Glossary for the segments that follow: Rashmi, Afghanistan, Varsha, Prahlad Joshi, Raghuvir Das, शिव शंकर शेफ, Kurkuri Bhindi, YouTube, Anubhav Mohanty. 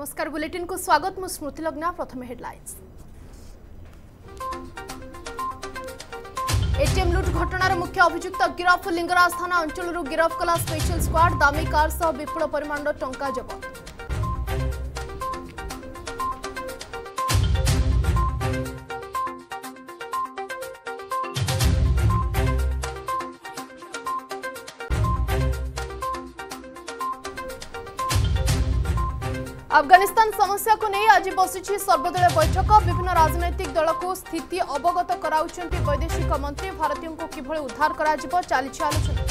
नमस्कार बुलेटिन को स्वागत मु स्मृति लग्ना प्रथम हेडलाइंस। एटीएम लुट घटनार मुख्य अभियुक्त गिरफ लिंगराज थाना अंचल गिरफ कला स्पेशल स्क्वाड दामी कार सह विपुल परिमाण टंका जबत। अफगानिस्तान समस्या को नहीं आज बसिछि सर्वदलीय बैठक विभिन्न राजनैतिक दल को स्थिति अवगत कराउछन्ति वैदेशिक मंत्री भारतीयों को किभले उद्धार करा जिवो चालिछि आलोचना।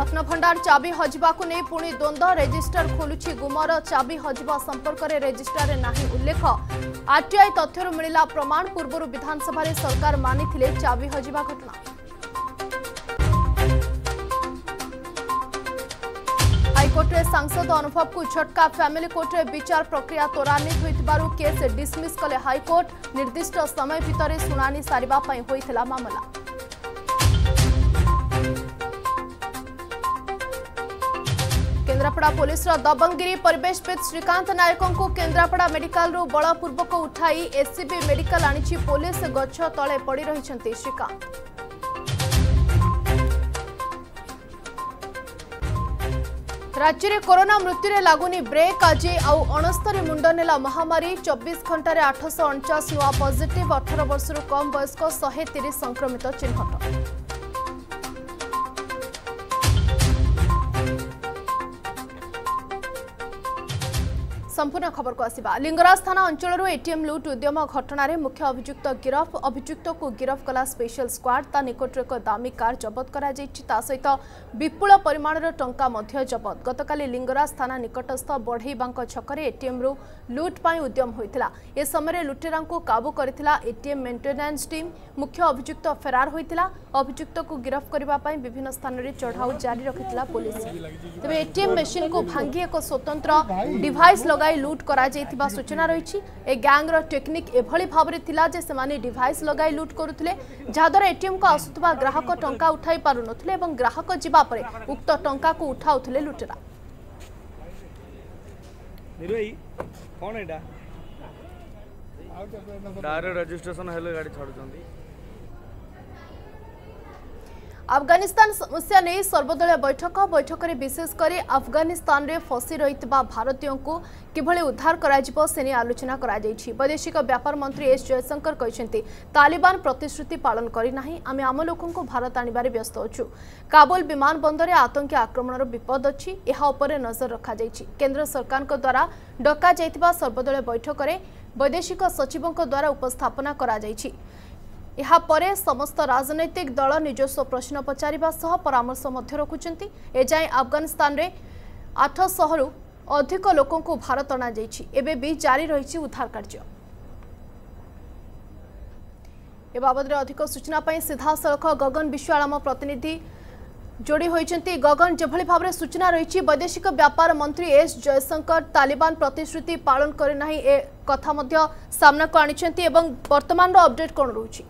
रत्न भंडार चाबी हजिबाकु नेई पुणी द्वंद्व रेजिस्टर खोलुछि गुमर चाबी हजिबा संपर्क रे रेजिस्टर रे नाही उल्लेख आरटीआई तथ्यरु मिलिला प्रमाण पूर्वरु विधानसभा रे सरकार मानिथिले चाबी हजिबा घटना। हाइकोर्टे सांसद अनुभव को झटका फैमिली कोर्टे विचार प्रक्रिया त्वरान्वित हो केस डिसमिस कले हाइकोर्ट निर्दिष्ट समय भितर सुनानी सारिबा पई होइथिला मामला। केन्द्रापड़ा पुलिस दबंगगिरी परिवेशविद श्रीकांत नायक को केन्द्रापड़ा मेडिकल बलपूर्वक उठाई एससीबी मेडिकल आनिछि पुलिस गच्छ तले पड़ी रहिछन्ति श्रीकांत। राज्य में कोरोना मृत्युरे लगुनी ब्रेक आज आउ 69 मुंड नेला महामारी 24 घंटे 849 नुआ पॉजिटिव 18 वर्ष कम वयस्क 130 संक्रमित चिन्हट। संपूर्ण खबर को आसिबा। लिंगराज थाना अंचल एटीएम लुट उद्यम घटन मुख्य अभियुक्त गिरफ अभियुक्त को गिरफ कला स्पेशल स्क्वाड निकट एक दामी कार जबत करा सहित विपुल परिमाणर टंका मध्य जबत। गतकाली लिंगराज थाना निकटस्थ बढ़ई बांक छकरे एटीएम रु लुट पाई उद्यम होइथिला। ए समय लुटेरा को काबू करिथिला एटीएम मेंटेनेंस टीम। मुख्य अभियुक्त फेरार होइथिला। अभियुक्त को गिरफ करिबा पाई विभिन्न स्थान रे चढ़ाऊ जारी रखिथिला पुलिस। तबे एटीएम मशीन को भांगी एक स्वतंत्र डिवाइस लगा लुट करा जायतिबा सूचना रही। ए गैंगर टेक्निक एभली भावरे थिला जे सेमाने डिवाइस लगाई लुट करुथिले जादरे एटीएम को आसुतबा ग्राहक टंका उठाई पारुनथिले एवं ग्राहक जिबा परे उक्त टंका को उठाउथिले लुटेरा। निरई कोन एडा डायरे रजिस्ट्रेशन हेले गाडी छाडुचंदी। अफगानिस्तान समस्या नहीं सर्वदलीय बैठक बैठक में विशेषकर अफगानिस्तान में फसी रही भारतीयों को किभले उद्धार कराजिबो से आलोचना करा जायछि। वैदेशिक व्यापार मंत्री एस जयशंकर कहते तालिबान प्रतिश्रुति पालन करना आम आम लोकों को भारत आनिबारे व्यस्त अच्छु। काबुल विमान बंदर आतंकी आक्रमणर विपद अच्छी यहाँ पर नजर रखा जायछि। केंद्र सरकार द्वारा डका जायतिबा सर्वदलीय बैठक में वैदेशिक सचिवों द्वारा उपस्थापना करा जायछि। यहाँ पर समस्त राजनैतिक दल निजस्व प्रश्न पचारिबा सह परामर्श रखुचंती। एजाएं अफगानिस्तान में 800 रु अधिक लोकों को भारत अणा जायछि। एबे भी जारी रही उद्धार कार्य। ए बाबद अधिक सूचना पाई सीधासलख गगन विश्वाल आम प्रतिनिधि जोड़ी होती। गगन जेभली भाव में सूचना रही वैदेशिक व्यापार मंत्री एस जयशंकर तालिबान प्रतिश्रुति पालन करना ए कथा मध्य सामना को आनी। वर्तमान अपडेट कौन रही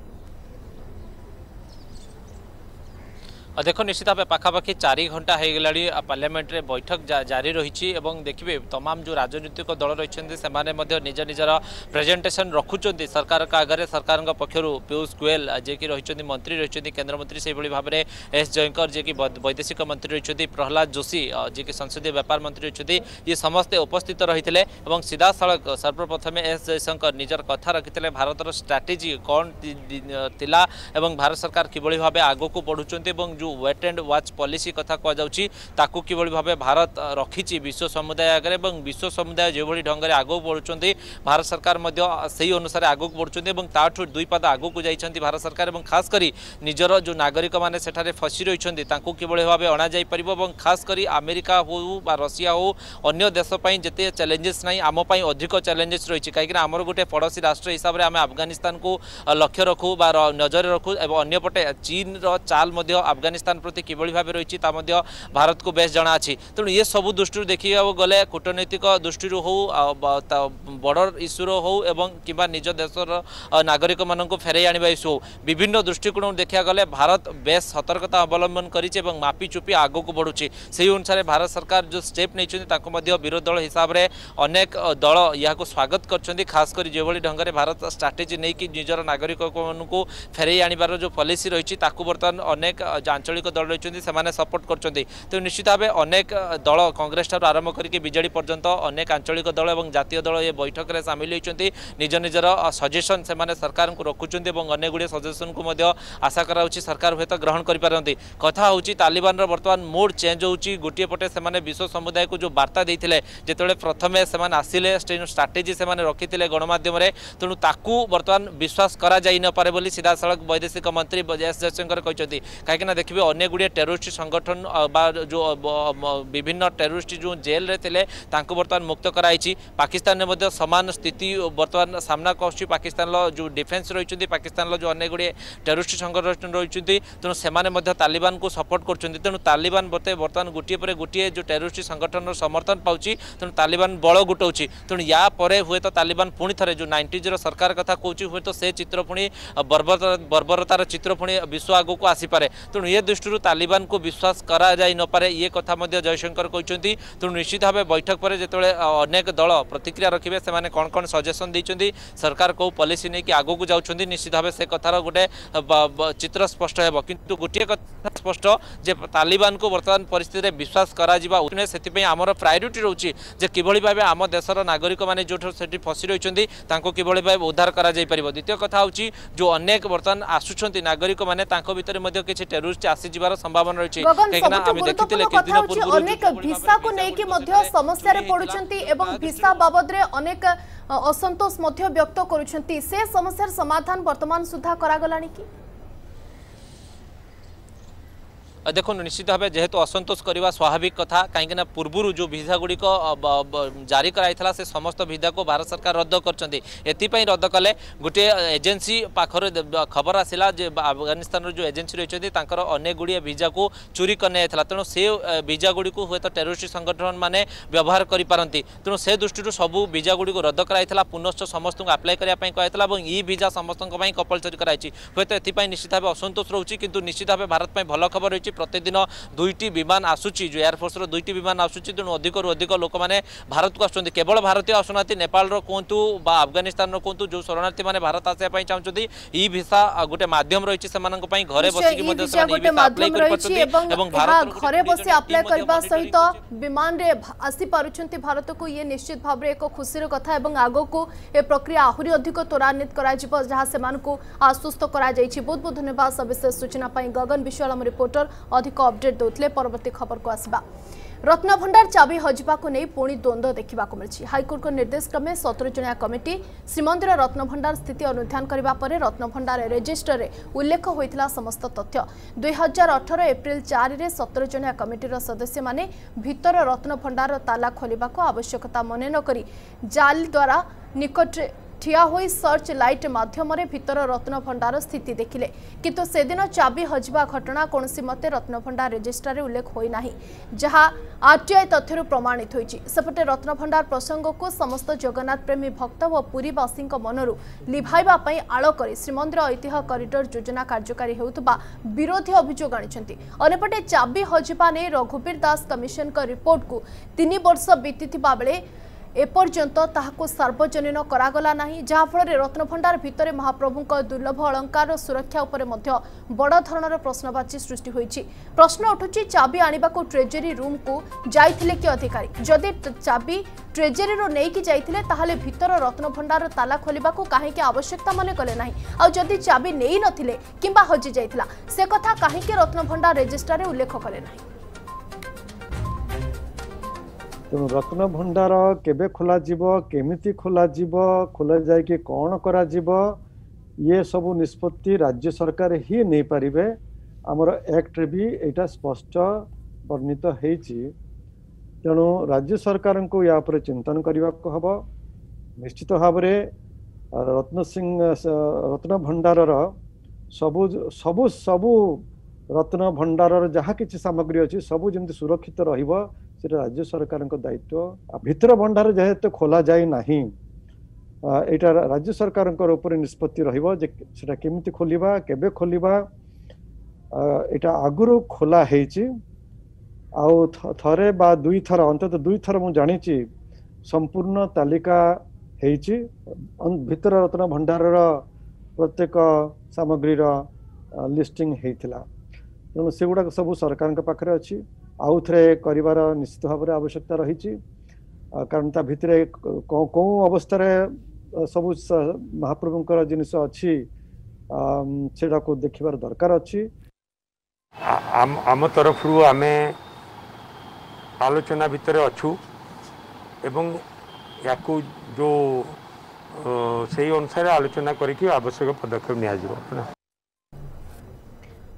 देख निश्चित भाव पाखापाखि 4 घंटा होगा पार्लियामेंट रे बैठक जारी रही। देखिए तमाम जो राजनीतिक दल रही से निज निजर प्रेजेंटेशन रखुच्च सरकार का आगे। सरकार पक्षर पीयूष गोयल जे कि रही मंत्री रही केन्द्रमंत्री से भाव में एस जयशंकर जे कि वैदेशिक मंत्री रही प्रहलाद जोशी जे कि संसदीय व्यापार मंत्री रही ये समस्ते उपस्थित रही। सीधा सड़क सर्वप्रथमें एस जयशंकर निजर कथा रखी भारतर स्ट्राटेजी कौन थिला भारत सरकार किभली भाव आग को बढ़ुं वेट एंड वाच पॉलिसी कथा कहु कि भाव भारत रखी विश्व समुदाय आगे। विश्व समुदाय जो ढंग से आगू बढ़ुं भारत सरकार से अनुसार आगू बढ़ुं दुई पाद आगू को जाती भारत सरकार। खास करी निजर जो नागरिक मैंने फसी रही किभली भाव अणा जापर और खास करी अमेरिका हो रशिया हो अन्य देशपाई जिते चैलेंजेस ना आमपाई अधिक चैलेंजेस रही। कहीं आमर गोटे पड़ोशी राष्ट्र हिसाब से आम अफगानिस्तान को लक्ष्य रखू नजर रखू। अंपटे चीन र चाल अफगानिस्तान अफगानिस्तान प्रति किभली भाव रही भारत को बेस जना अच्छी। तेणु ये सब दृष्टि देखा गले कूटनैतिक दृष्टि हो बॉर्डर इश्यूर हो कि निज देशर नागरिक मानक फेर आने इश्यू हो विभिन्न दृष्टिकोण देखा गले भारत बेस सतर्कता अवलम्बन करी चुपी आग को बढ़ुची। से अनुसार भारत सरकार जो स्टेप नहीं विरोधी दल हिसाब से अनेक दल या स्वागत कर खास कर जो ढंग से भारत स्ट्राटेजी नहीं कि निजर नागरिक मानक फेर आने जो पॉलिसी रही बर्तमान अनेक आंचलिक दल रही से सपोर्ट कर तो निश्चित भाव अनेक दल कांग्रेस ठार आरंभ करके बीजेपी पर्यंत अनेक आंचलिक दल और जातीय दल ये बैठक में सामिल होती निज निजर सजेसन से सरकार को रखुच्च और अनेक गुड़े सजेसन को आशा कर सरकार हूँ तो ग्रहण करपारती। कथा हूँ तालिबान बर्तमान मोड चेंज हो गोटे पटे से विश्व समुदाय को जो वार्ता देते जिते प्रथम से आसिले स्ट्राटेजी से रखी थे गणमाध्यम तेणु ताकू बर्तमान विश्वास करा जाई न पारे बोली सीधा सड़क वैदेशिक मंत्री एस जयशंकर कहते कहीं देखिए अनेक गुड़े टेरोरिस्ट संगठन जो विभिन्न टेरोरिस्ट जो जेल रे थिले तांको बर्तमान मुक्त कराई। पाकिस्तान में समान स्थिति बर्तमान सामना पाकिस्तान जो डिफेन्स रही पाकिस्तान जो अनेक गुड़े टेरोरिस्ट संगठन रही तेणु से तालिबान को सपोर्ट कर तेणु तालिबान बर्तमान गोटे पर गोटे जो टेरोरिस्ट संगठन समर्थन पाँच तेणु तालिबान बल गुटाऊ तेणु या हे तो तालिबान पुणी थे जो 90s सरकार कथा कौच हे तो से चित्र पुणी बर्बरतार चित्र पुणी विश्व आग को आसपे तेणु ये दृष्टि तालिबान को विश्वास करा जाई न पारे ये कथा जयशंकर कहते। तेणु निश्चित भाव बैठक पर जो अनेक दल प्रतिक्रिया रखिए से कौन कौन सजेसन देते सरकार को पॉलिसी नहीं कि आग को जाऊँ निश्चित भाव से कथार गोटे चित्र स्पष्ट है किंतु गोटे कथा स्पष्ट जे तालिबान को बर्तमान परिस्थिति विश्वास से आमर प्रायोरीटी रोचे जे किभली भाव आम देशर नागरिक मैंने जो फसी रही किभली भाव उद्धार करा जाई परिबो। द्वितीय कथा होची जो अनेक बर्तमान आसुछंती नागरिक माने तांको भितर मध्ये किछि टेररिस्ट आसी जिवार संभावना रहिछि केकना आमी देखितिले कि दिन पूर्व अनेक भिसा को नेकी मध्ये समस्या रे पडुछंती एवं भिसा बाबद रे अनेक असंतोष मध्ये व्यक्त करूछंती से समस्या समाधान वर्तमान सुधा करा गलानी कि देखो निश्चित भाव जेहेतु असंतोष करवा स्वाभाविक कथा कहीं पूर्व जो भिजा गुड़िक जारी कराई से समस्त भिजा को भारत सरकार रद्द कर रद्द कले गोटे एजेन्सी पाखर खबर आसला अफगानिस्तान जो एजेन्सी रही अनेक गुड़िया भिजा को चोरी करना तेणु से भिजा गुड़ी हे तो टेरोरिस्ट संगठन मैंने व्यवहार करपारती तेणु से दृष्टि सबू भिजा गुड़ी रद्द कराई पुनश्च समस्त आप्लाय करने और इ भिजा समस्त कंपलसरी कराई हे तो ये निश्चित भाव असंतोष रोचे कि निश्चित भाव भारत भल खबर रही प्रतिदिन दुईटी विमान आसूची जो एयरफोर्स दुईटी विमान आसूची तेणु अधिक रु अधिक लोक मैंने भारत को आसुँच केवल भारतीय आसुना नेपाल कहतु अफगानिस्तान कहतु जो शरणार्थी मैंने भारत आसवाई चाहते ई भिसा गोटे मध्यम रही है घरे बस आप्लाय करने सहित विमान आसीपारे भारत को ये निश्चित भाव में एक खुशी कथा आग को यह प्रक्रिया आहरी अधिक त्वरान्वित करसुस्थ कर बहुत बहुत धन्यवाद सविशेष सूचना गगन विश्वाल आम रिपोर्टर अधिक अपडेट देउथले। परवर्ती खबर को आसबा रत्न भंडार चाबी हजिबा को नहीं पुणी द्वंद्व देखा मिली। हाईकोर्ट को निर्देश क्रमे 17 जणिया कमिटी श्रीमंदिर रत्न भंडार स्थिति अनुधान करने पर रत्न भंडार रेजिस्टर में उल्लेख होता समस्त तथ्य 2018 एप्रिल 4 में 17 जणिया कमिटीर सदस्य मैंने भीतर रत्न भंडार ताला खोलने को आवश्यकता मने नकरी जाल द्वारा निकट ठिया होई सर्च लाइट माध्यम भीतर रत्न भंडार स्थिति देखिले किंतु से दिन चाबी हजिबा घटना कौन मते रत्न भंडार रेजिस्टर रे उल्लेख होना जहां आरटीआई तथ्य प्रमाणित होती। सेपटे रत्न भंडार प्रसंग को समस्त जगन्नाथ प्रेमी भक्त और पुरीवासी मनरू लिभाई आलो कर श्रीमंदिर ऐतिह्य कॉरिडोर योजना कार्यकारी होता विरोधी अभियोग आनीपटे चाबी हजिबा ने रघुवीर दास कमिशन रिपोर्ट को 3 वर्ष बीती बेले एपर्यंत ताहाको सार्वजनीन करागला नाही जाफल रत्न भंडार भितर महाप्रभुक दुर्लभ अलंकार और सुरक्षा उपर बड़ धरणर प्रश्नवाची सृष्टि होईछि। प्रश्न उठुछि चाबी आनिबा को ट्रेजरी रूम को जाइथिले कि अधिकारी जदि चाबी ट्रेजरी रो नै कि जाइथिले ताहाले भितर रत्न भंडार ताला खोलिबा को काहे कि आवश्यकता माने कले नाही आ जदि चाबी नै नथिले किबा हजि जाइथिला से कथा काहे कि रत्न भंडार रेजिस्टर रे उल्लेख कले नाही। तेणु रत्न भंडार केबे खोला जीवो केमिति खोला जाए कौन करा जीवो ये सब निष्पत्ति राज्य सरकार ही नहीं पारे आमर एक्ट भी एटा स्पष्ट वर्णित होती। तेणु राज्य सरकार को या पर चिंतन करने को हम निश्चित भाव रत्न भंडार सबु सबु सबु रत्न भंडार जहाँ किसी सामग्री अच्छी सबू जमी सुरक्षित रहा राज्य सरकार दायित्व भितर भंडार जेहेतु खोल जाए ना यहाँ राज्य सरकार निष्पत्ति रहा केमी खोलवा केबे खोलवा यहाँ आगुरी खोला आउ थरे बा दुई थर अंत दुई थर मुझे संपूर्ण तालिका भितर रत्न भंडार प्रत्येक सामग्रीर लिस्टिंग होता तेणु से गुड़ाक सब सरकार पाखे अच्छी आउ थे कर निश्चित भाव आवश्यकता रही कारण ता भर कौ अवस्था सब महाप्रभुं जिनस अच्छी से देखार दरकार अच्छी आम तरफ आम आलोचना भितर अच्छू एवं या जो सही अनुसार आलोचना करके आवश्यक पदक्षेप निया।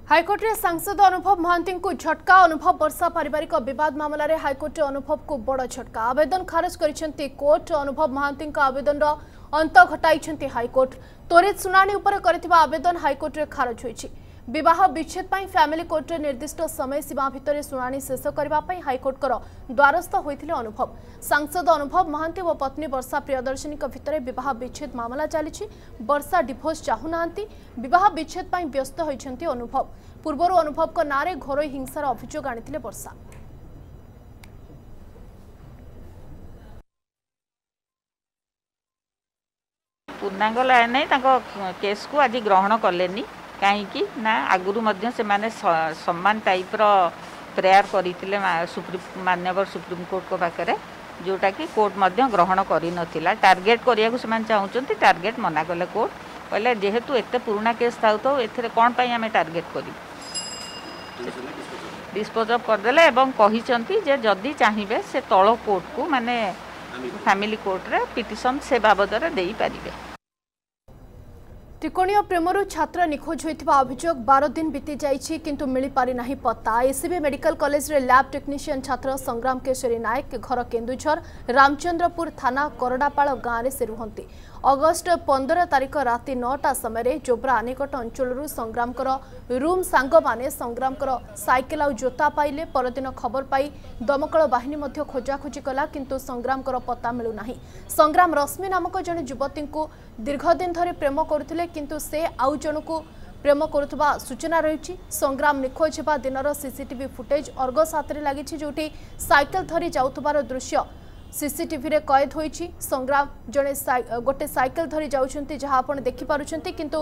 हाईकोर्ट रे सांसद अनुभव महांती को झटका। अनुभव वर्षा पारिवारिक विवाद मामला रे हाईकोर्ट अनुभव को बड़ झटका। आवेदन खारिज करिसेंती कोर्ट। अनुभव महांती का आवेदन रो अंत घटाइसेंती हाईकोर्ट। त्वरित सुनानी ऊपर करथिबा आवेदन हाईकोर्ट रे खारिज होईछि। विवाह विच्छेद पई फैमिली कोर्ट रे निर्दिष्ट समय सीमा भितर सुनानी शेष करबा पई हाईकोर्ट कर द्वारस्थ होइथिले अनुभव। सांसद अनुभव महांती व पत्नी वर्षा प्रियदर्शिनी के भितर विवाह विच्छेद मामला चली। वर्षा डिभोर्स चाहूनांती। विवाह विच्छेद पई व्यस्त होइछंती अनुभव। पूर्वरु अनुभव को नारे घरोई हिंसार अभियोग आनिथिले वर्षा। पूर्णांग लाइन केस को आज ग्रहण कलेनी कहीं ना आगुरी से सम्मान टाइप प्रेयर करते माननीय सुप्रीम कोर्ट को पाखे जोटा कि कोर्ट ग्रहण कर टार्गेट करिया को से चाहते टार्गेट मना कले। कोर्ट कहले जेहेतु एते पुराणा केस था तो एथरे कोन पई आमे टार्गेट करी डिस्पोज ऑफ करदेले एवं कहिसंती जे जदि चाहिबे से तळ कोर्ट को माने फैमिली कोर्ट रे पिटिशन से बाबद रे देई पारिबे। त्रिकोणीय प्रेमरु छात्र निखोज होइथिबा अभियोग 12 दिन बीती जाइछि किंतु मिलि पारि नाही पता। एसीबी मेडिकल कॉलेज रे लैब टेक्नीशियन छात्र संग्राम केसरी नायक घर केन्दुझर रामचंद्रपुर थाना करडापाल गाँव में से रुहंती। अगस्ट 15 तारिख राति 9टा समय जोब्रा आनेकट अंचल संग्राम रूम सांग माने संग्राम सैकेल आ जोता पाइले। परदिन खबर पाई दमकल बाहिनी मध्य खोजाखोजी कला किंतु संग्राम पता मिलुना। संग्राम रश्मि नामक जने युवती को दीर्घ दिन धरे प्रेम करुथिले किंतु से आउ जणकू प्रेम करुवा सूचना रही। संग्राम निखोज होगा दिनर सीसीटीवी फुटेज अर्गस हाथ लगी जोटी सैकेल धरी जाउथबार दृश्य सीसीटीवी रे कैद होईछि। संग्राम जने गोटे साइकिल धरी जाउछंती जहाँ आपण देखि पारुछंती किंतु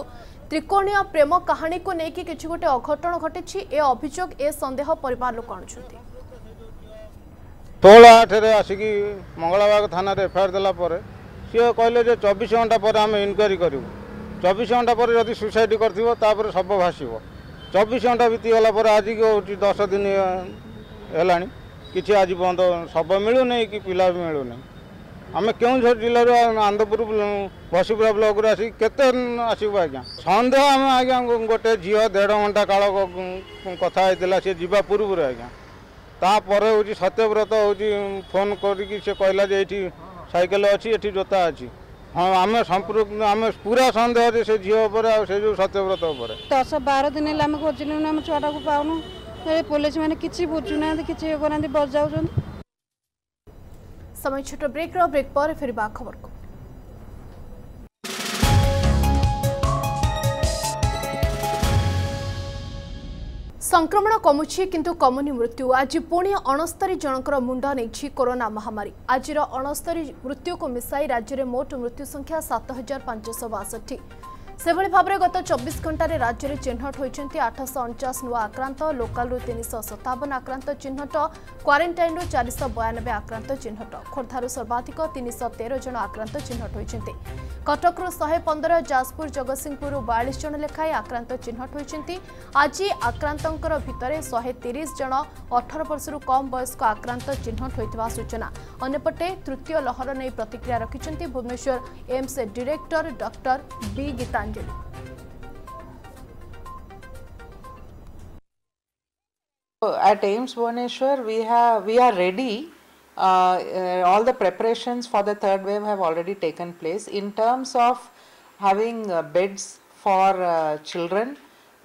त्रिकोणीय प्रेम कहानी को नेकी किछु गोटे अघटन घटेछि। ए अभियोग ए संदेह परिवार लोक आणुछंती। 16/8 रे आसीकी मंगलाबाग थाना रे एफआईआर देला परे से कहले जे 24 घंटा पर हम इन्क्वायरी करिवो। 24 घंटा पर यदि सुसाइड करथिवो तापर सब भासिवो। 24 घंटा बीती होला पर आज की 10 दिन हेलानी किसी आज पर्यत शब मिलूना कि पिला भी मिलूना। आम केर जिलूर आनंदपुर बसीपुरा ब्लक आते आसबू आज्ञा सन्देह आम आज्ञा गोटे झील 1.5 घंटा काल कथा होता सी जावा पूर्वर आज्ञा तापर हूँ सत्यव्रत हूँ फोन करके कहला सैकेल अच्छी ये जोता अच्छी हाँ आम संपुक्त आम पूरा सन्देह से झील से जो सत्यव्रत उपर 10-12 दिन आम खोजलू आम छुआटा को पाऊन पुलिस माने किसी बुझुना किसी बस जाऊँ। समय छोट ब्रेक पर फिर खबर को संक्रमण कमुछि किंतु कमुनि मृत्यु। आज पुणी 69 जनकर मुंड नहीं कोरोना महामारी। आज 69 मृत्यु को मिसाई राज्य में मोट मृत्यु संख्या 7562। से भाव में गत 24 घंटा राज्य में चिन्हट होती 849 नुआ आक्रांत। लोकालु 357 आक्रांत चिन्हट। क्वारेटाइन 492 आक्रांत चिन्हट। खोर्धारू सर्वाधिक 313 जन आक्रांत चिन्हट होती। कटकरू 115 जाजपुर जगतसिंहपुर 42 जन लेखाएं आक्रांत चिन्हट होती। आज आक्रांतर भितर 130 जन 18 वर्ष कम वयस्क आक्रांत चिन्हट होता सूचना। अंपटे तृतीय लहर नहीं प्रतिक्रिया रखिंट Bhubaneswar AIIMS director doctor B Geeta. At AIIMS Bhubaneswar, we are ready. All the preparations for the third wave have already taken place. In terms of having beds for children,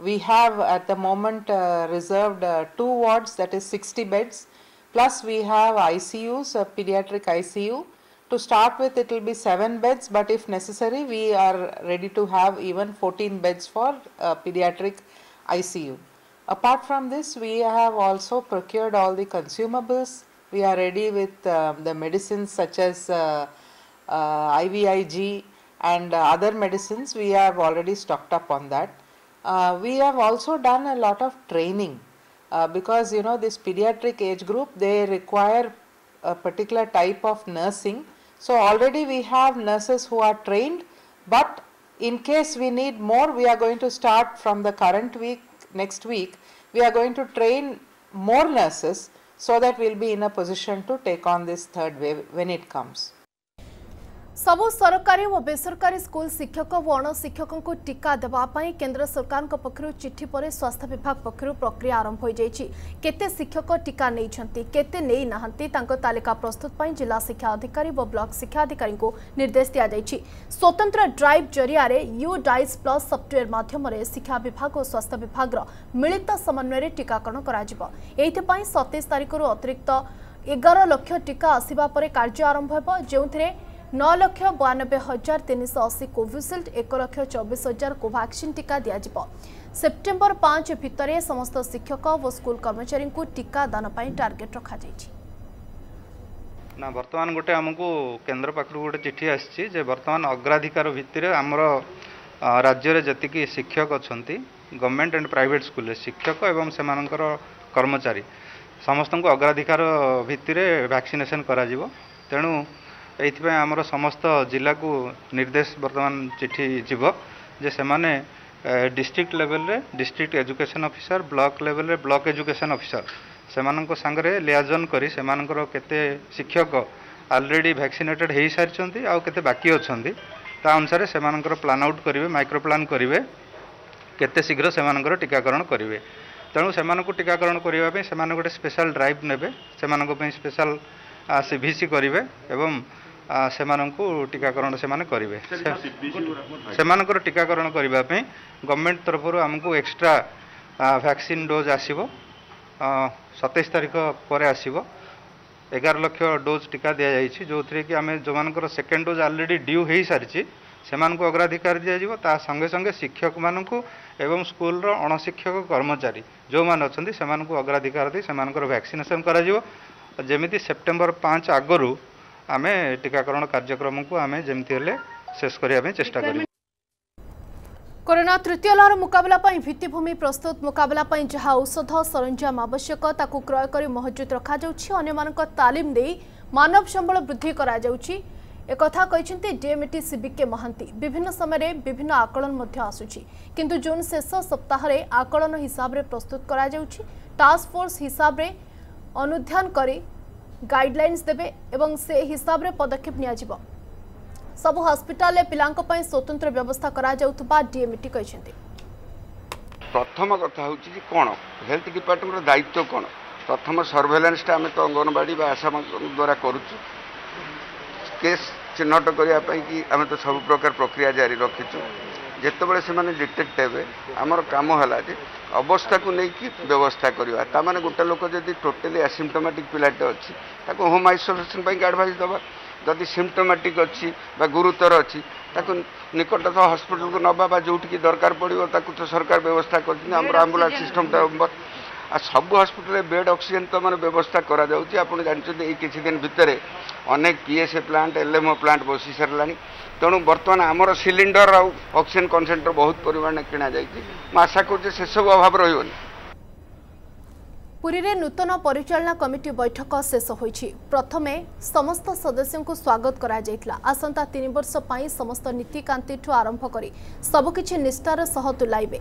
we have at the moment reserved 2 wards, that is 60 beds, plus we have ICUs, pediatric ICU. To start with it will be 7 beds, but if necessary we are ready to have even 14 beds for pediatric ICU. Apart from this, we have also procured all the consumables. We are ready with the medicines such as IVIG and other medicines. We have already stocked up on that. We have also done a lot of training because you know this pediatric age group, they require a particular type of nursing. So already we have nurses who are trained, but in case we need more, we are going to start from the current week, next week, we are going to train more nurses so that we will be in a position to take on this third wave when it comes. सबु सरकारी और बेसरकारी school शिक्षक और अण शिक्षकों को टीका देवाई केंद्र सरकार पक्षर चिठी पर स्वास्थ्य विभाग पक्षर प्रक्रिया आरंभ हो जाएगी। केते शिक्षक टीका नहीं केते नहीं नहांती तालिका प्रस्तुत पर जिला शिक्षा अधिकारी और ब्लॉक शिक्षा अधिकारी को निर्देश दिया जाएगी। स्वतंत्र ड्राइव जरिया यू डाइस प्लस सफ्टवेयर माध्यम शिक्षा विभाग और स्वास्थ्य विभाग मिलित समन्वय टीकाकरण कर 27 तारीख अतिरिक्त 11 लाख टीका आसवा पर कार्य आरंभ हो जो 9,92,380 कोविशील्ड 1,24,000 कोवैक्सीन टीका दिया सेप्टेम्बर 5 भितर समस्त शिक्षक और स्कूल कर्मचारी को टीका दान टार्गेट रखा ना। बर्तमान गोटे आमको केन्द्र पाखर गोटे चिठी आसी बर्तमान अग्राधिकार भित्ति आमर राज्य जी शिक्षक अच्छा गवर्नमेंट एंड प्राइवेट स्कूल शिक्षक एवं से कर्मचारी समस्त को अग्राधिकार भित्ति वैक्सीनेशन कर तेणु एइथिपय आमर समस्त जिला को निर्देश वर्तमान चिठी जीव जे सेमाने डिस्ट्रिक्ट लेवल रे district education officer block level रे ब्लॉक एजुकेशन ऑफिसर सेमानंको संगरे लियाजन करी सेमानंकर केते शिक्षक ऑलरेडी वैक्सीनेटेड हेई सारिचंती आ केते बाकी अछंती ता अनुसार सेमानंकर प्लान आउट करिवे माइक्रो प्लान करिवे केते शीघ्र सेमानंकर टीकाकरण करिवे। तेणु सेमानंको टीकाकरण करिवा पे सेमाने गोटे स्पेशल ड्राइव नेबे सेमानंको पे स्पेशल सीबीसी करिवे एवं सेमानंकु टीकाकरण सेमाने करिवे सेमानंकर टीकाकरण करिवा पे गवर्नमेंट तरफरु हमकु एक्स्ट्रा वैक्सीन डोज आसीबो 27 तारीख पर आसीबो 11 लाख डोज टीका दिया जायछि जो थरे कि आमे जो मानकर सेकेंड डोज ऑलरेडी ड्यू हेई सारिछि सेमानंकु अग्राधिकार दिया जायबो ता संगे संगे शिक्षक मानंकु एवं स्कूल रो अणशिक्षक कर्मचारी जो मान अछंती सेमानंकु अग्राधिकार दे सेमानकर वैक्सीनेशन करा जायबो जेमिति सेप्टेम्बर 5 आगरु आमे टीकाकरण कार्यक्रम को आमे जमती हेले शेष करिया में चेष्टा करिम। कोरोना तृतीय लहर मुकाबला भित्तिभूमि प्रस्तुत मुकाबला जहाँ औषध सरंजाम आवश्यक ताकू क्रय कर महजूद रखा अन्य तालीम दे मानव संबल वृद्धि करा जाउछि एकथा कहते डीएमटी सीबीके महांती विभिन्न समय विभिन्न आकलन आसूची किंतु जून शेष सप्ताह आकलन हिसाब से प्रस्तुत करा जाउछि टास्क फोर्स हिसाब से अनुध्यान करी गाइडलाइंस देबे एवं से हिसाब रे पदक्षेप निया जिवो सबु हॉस्पिटल रे पिलांको पई स्वतंत्र व्यवस्था करा जाउतबा डीएमटी कहिसेंती। प्रथम कथा होची जे कोन हेल्थ डिपार्टमेंट रो दायित्व कोन प्रथम सर्वेलेंस टा आमे तो अंगनवाड़ी बा आशा द्वारा करूछु केस चिन्हट करिया पई कि आमे तो सब प्रकार प्रक्रिया जारी रखिछु जेते बेले से माने डिटेक्ट हेबे हमर काम हला जे अवस्था को लेकिन व्यवस्था करवा ता माने गोटे लोक जदि टोटाली एसिम्पटोमेटिक पिलाटे अच्छी ताको होम आइसोलेसन पर एडवाइस दबा जदि सिम्पटोमेटिक अच्छी बा गुरुतर अच्छी ताको निकटस्थ हॉस्पिटल को नबा बा जोटिकी दरकार पड़ो ताको तो सरकार व्यवस्था करछिन हमर एम्बुलेंस सिस्टम ता आ सब हॉस्पिटल रे बेड ऑक्सीजन तो माने व्यवस्था करा जाउची आपण जानछन ए किछि दिन भितरे अनेक पीएसए प्लांट एलएमओ प्लांट बसी सरलानी तेणु बर्तमान आमर सिलिंडर आ ऑक्सीजन कंसेंट्रेटर बहुत परिमाण में किणा जायछि म आशा करछे से सब अभाव रहिबोनी। पुरी रे नूतन परिचालना कमिटी बैठक शेष होईछि प्रथमे समस्त सदस्यों को स्वागत करा जायतला आसंता 3 वर्ष पई समस्त नीति कांति ठु आरंभ करी सब किछि निष्ठार सह तुलाइबे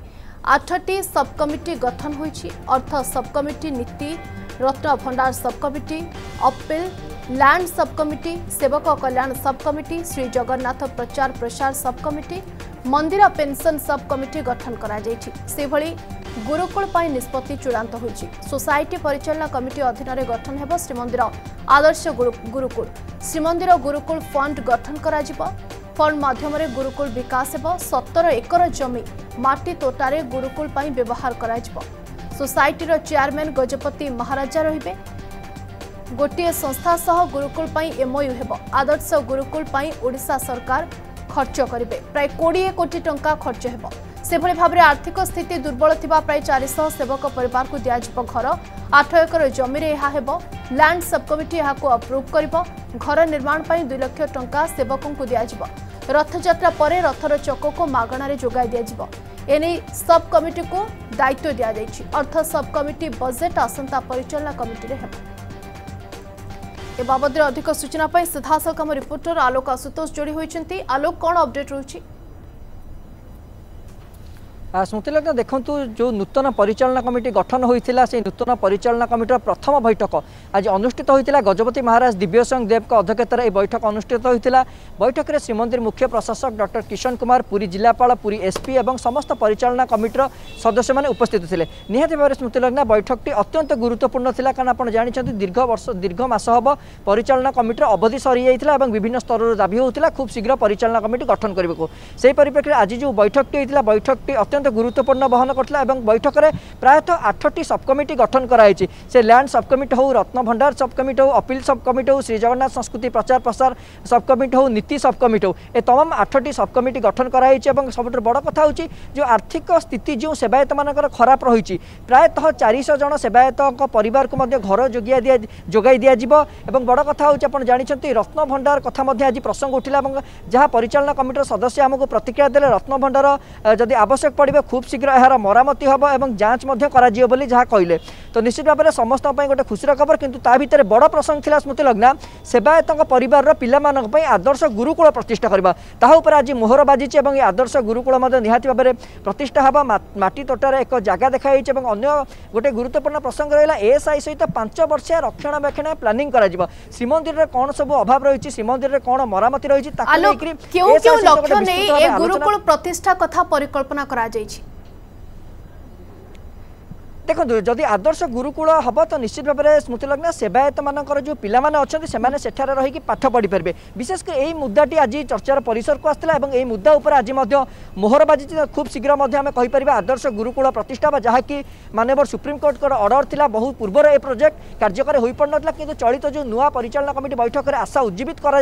8टी सब कमिटी गठन होईछि अर्थ सब कमिटी नीति रत्न भंडार sub committee appeal land sub committee सेवक कल्याण सब कमिटी श्री जगन्नाथ प्रचार प्रसार सब कमिटी मंदिर पेंशन सब कमिटी गठन करा जायछि से भली गुरुकुल पाई निष्पत्ति चूड़ांत होइछि सोसाइटी परिचालना कमिटी अधीन रे गठन हेबो श्रीमंदिर आदर्श गुरुकुल श्रीमंदिर गुरुकुल फंड गठन करा जिवो फंड माध्यम गुरुकुल विकास हो 17 एकर जमी माटी तोटारे गुरुकुल पाई व्यवहार करा जबो। सोसाइटीर चेयरमैन गजपति महाराजा रहिबे। गोटे संस्था सह गुरुकुल पाई एमओयू हेबो। आदर्श गुरुकुल पाई ओडिशा सरकार खर्च करिबे प्राय 20 कोटी टंका खर्च हेबो। सेभली भाव में आर्थिक स्थिति दुर्बल थिबा प्राय 400 सेवक परिवार को दियाजिबो घर। 8 एकर जमी रे एहा हेबो। लैंड सब कमिटी यहाको अप्रूव करिबो। घर निर्माण पाई 2 लाख टंका सेवकों को दियाजिबो। रथयात्रा परे रथर चक्को को मागणारे जोगाई दियाजिबो। एने सब कमिटी को दायित्व दिया जायछि। अर्थ सब कमिटी बजेट आसंता परिचालना कमिटी रे हेबो। ए बाबदरे अधिक सूचना पाई सीधासख हम रिपोर्टर आलोक आशुतोष जोड़ी होइछन्ती। आलोक कोन अपडेट रहूछि? स्मृतिलग्न देखु जो नूतन परिचालना कमिटी गठन होता से नूतन परिचालना कमिटीर प्रथम बैठक आज अनुष्ठित होता। गजपति महाराज दिव्यसंघ देव के अध्यक्षतार यह बैठक अनुष्ठित होता। बैठक में श्रीमंदिर मुख्य प्रशासक डॉक्टर किशन कुमार पुरी, जिलापाल पुरी, एसपी और समस्त परिचालना कमिटीर सदस्य मैंने उपस्थित थे। निहाती भाव स्मृतिलग्न बैठकटी अत्यंत गुरुत्वपूर्ण था कारण आप जानते दीर्घ मास हम परिचालना कमिटीर अवधि सरी जाता और विभिन्न स्तर दाबी होता खूब शीघ्र परिचालना कमिटी गठन करने को। से परिप्रेक्षी आज जो बैठकटी होता बैठकटी अत्यंत गुरुत्वपूर्ण बहन करता। बैठक में प्रायतः 8टी सब कमिटी गठन कराई। से लैंड सब कमिटी हो, रत्न भंडार सब कमिटी हो, अपील सब कमिटी हो, श्री जगन्नाथ संस्कृति प्रचार प्रसार सब कमिटी हो, नीति सब कमिटी हो, ए तमाम 8टी सब कमिटी गठन कराई। सब बड़ कथा हो जो आर्थिक स्थिति जो सेवायत मान खराब रही प्रायतः 400 जन सेवायत परिवार को घर जोगाई दिया। बड़ कथा हो जानते रत्न भंडार कथा आज प्रसंग उठा जहाँ परिचालना कमिटीर सदस्य आमको प्रतिक्रिया दे रत्न भंडार जदि आवश्यक पड़े खूब शीघ्र यार मरामती हम और जांच बोली जहाँ कहले। तो निश्चित भाव में समस्त गोटे खुशीर खबर किंतु ता भितर बड़ प्रसंग थिला स्मृतिलग्न सेवायत परिवार पाई आदर्श गुरुकुल प्रतिष्ठा करवा ताऊपर आज मोहर बाजी। आदर्श गुरुकुल निहाती भाव में प्रतिष्ठा हवा माटी तोटार एक जगह देखाई। अन्य गोटे गुरुत्वपूर्ण प्रसंग रहा एएसआई सहित 5 वर्षिया रक्षणाबेक्षण प्लानिंग श्रीमंदिर कौन सब अभाव रही श्रीमंदिर कौन मरामती रही गुरुकुल प्रतिष्ठा कथा परिकल्पना देखो। जदि आदर्श गुरुकुल हम तो निश्चित भाव में स्मृतिलग्न सेवायत मान जो पिला अच्छा से रही पाठ पढ़ी पारे। विशेषकर यही मुद्दाटी आज चर्चार परिसर को आसाला और यही मुद्दा उपर आज मोहर बाजी खूब शीघ्र आम कहीपर आदर्श गुरुकुल प्रतिष्ठा जहाँकि माननीय सुप्रीमकोर्ट ऑर्डर थी बहुत पूर्व यह प्रोजेक्ट कार्यकारी हो पार ना कि चलित जो नुआ परिचालना कमिटी बैठक में आशा उज्जीवित कर।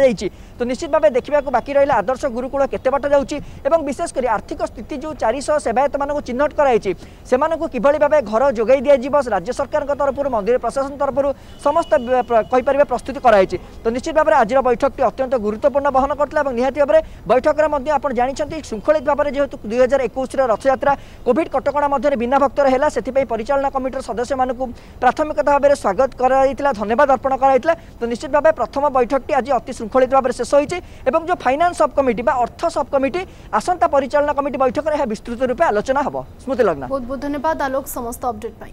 तो निश्चित भाव में देखा बाकी रहा आदर्श गुरुकुल केते बाट जाऊँगी और विशेषकर आर्थिक स्थिति जो 400 सेवायत मान चिन्हट कराई से किभली भाव घर जोगाई दिया राज्य सरकार तरफ मंदिर प्रशासन तरफ समस्त कहीपर प्रस्तुति कराई। तो निश्चित भाव में आज बैठक अत्यंत गुरुत्वपूर्ण बहन करता और निहाती भाव में बैठक में आप जानते श्रृंखलित भाव में जेहतु 2021 रथयात्रा कोविड कटकणा मध्य बिना भक्त है से परिचालना कमिटीर सदस्य मान प्राथमिकता भाव में स्वागत कराइला धन्यवाद अर्पण कराइला। तो निश्चित भाव में प्रथम बैठकटी आज अति श्रृंखलित भाव में शेष होती और जो फाइनान्स सब कमिटी अर्थ सब कमिटी आसंता परिचालना कमिटी बैठक में विस्तृत रूपे आलोचना हम। स्मृतिलग्न बहुत बहुत धन्यवाद आलोक समस्त अपडेट पाई।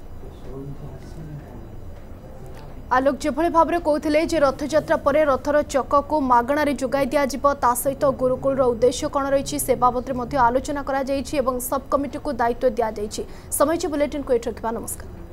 आलोक जेभली भाव में कहते जे रथयात्रा परे रथर चक्को को मागणारे जोगाई दियाजिबो ता सहित गुरुकुल उद्देश्य कौन रही से बाबत में आलोचना करा जायछि एवं सब कमिटी को दायित्व दिया जायछि। समय बुलेटिन को एठ रखिबा। नमस्कार।